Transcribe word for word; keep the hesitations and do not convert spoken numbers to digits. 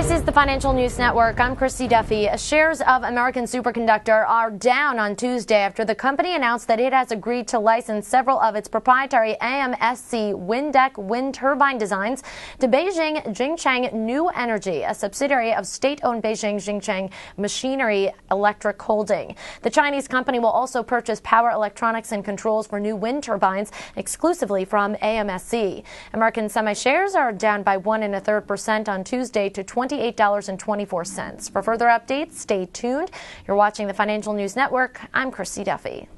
This is the Financial News Network. I'm Christy Duffy. Shares of American Superconductor are down on Tuesday after the company announced that it has agreed to license several of its proprietary A M S C Windtec wind turbine designs to Beijing Jingcheng New Energy, a subsidiary of state-owned Beijing Jingcheng Machinery Electric Holding. The Chinese company will also purchase power electronics and controls for new wind turbines exclusively from A M S C. American Semi shares are down by one and a third percent on Tuesday to twenty-eight dollars and twenty-four cents. For further updates, stay tuned. You're watching the Financial News Network. I'm Christy Duffy.